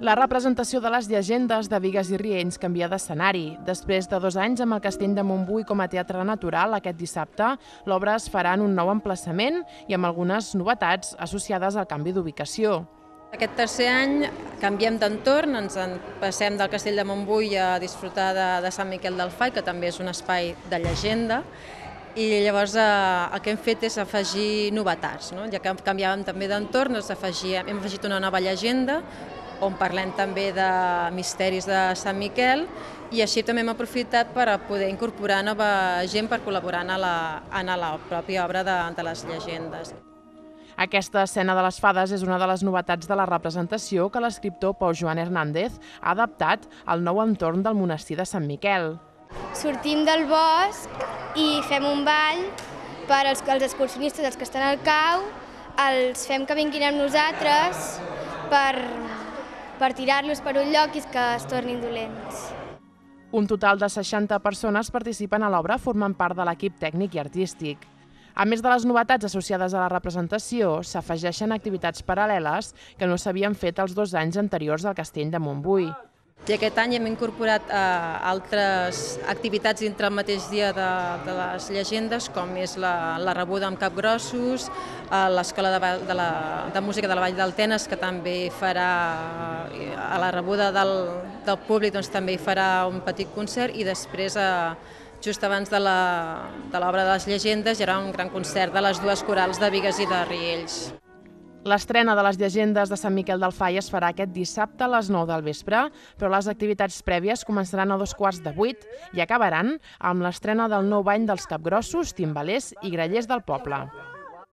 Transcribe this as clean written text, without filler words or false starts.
La representació de les llegendes de Bigues i Riells canvia d'escenari. Després de 2 anys amb el Castell de Montbui com a teatre natural, aquest dissabte l'obra es farà en un nou emplaçament i amb algunes novetats associades al canvi d'ubicació. Aquest tercer any canviem d'entorn, ens passem del Castell de Montbui a disfrutar de Sant Miquel del Fai, que també és un espai de llegenda, i llavors el que hem fet és afegir novetats, ja que canviàvem també d'entorn, hem afegit una nova llegenda on parlem també de misteris de Sant Miquel, i així també hem aprofitat per poder incorporar nova gent per col·laborar en la pròpia obra de les llegendes. Aquesta escena de les fades és una de les novetats de la representació que l'escriptor Pau Joan Hernández ha adaptat al nou entorn del monestir de Sant Miquel. Sortim del bosc i fem un ball per als excursionistes, els que estan al cau, els fem que vinguin amb nosaltres per tirar-los per un lloc i que es tornin dolents. Un total de 60 persones participen a l'obra formant part de l'equip tècnic i artístic. A més de les novetats associades a la representació, s'afegeixen activitats paral·leles que no s'havien fet els 2 anys anteriors al Castell de Montbui. I aquest any hem incorporat altres activitats dintre el mateix dia de les llegendes, com és la Rabuda en Cap Grossos, l'Escola de Música de la Valle d'Altenes, que també farà a la Rebuda del Públic, també hi farà un petit concert, i després, just abans de l'obra de les llegendes, hi haurà un gran concert de les dues corals de Bigues i de Riells. L'estrena de les llegendes de Sant Miquel del Fai es farà aquest dissabte a les 9 del vespre, però les activitats prèvies començaran a 2 quarts de 8 i acabaran amb l'estrena del nou bany dels capgrossos, timbalers i grellers del poble.